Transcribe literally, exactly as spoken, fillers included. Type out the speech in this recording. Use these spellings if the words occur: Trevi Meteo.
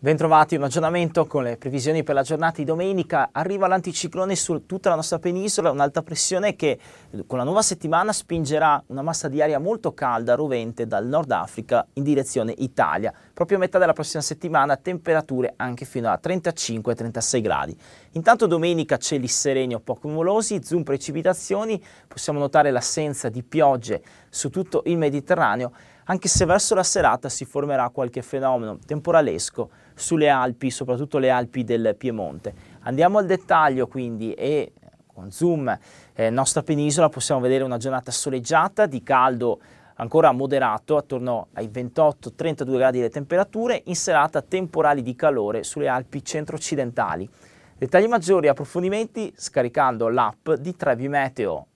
Bentrovati, un aggiornamento con le previsioni per la giornata di domenica. Arriva l'anticiclone su tutta la nostra penisola, un'alta pressione che con la nuova settimana spingerà una massa di aria molto calda, rovente, dal Nord Africa in direzione Italia. Proprio a metà della prossima settimana temperature anche fino a trentacinque trentasei gradi. Intanto domenica cieli sereni o poco nuvolosi, zoom precipitazioni, possiamo notare l'assenza di piogge su tutto il Mediterraneo, anche se verso la serata si formerà qualche fenomeno temporalesco sulle Alpi, soprattutto le Alpi del Piemonte. Andiamo al dettaglio quindi e con zoom eh, nostra penisola possiamo vedere una giornata soleggiata di caldo ancora moderato, attorno ai ventotto trentadue gradi le temperature, in serata temporali di calore sulle Alpi centro-occidentali. Dettagli maggiori e approfondimenti scaricando l'app di Trevi Meteo.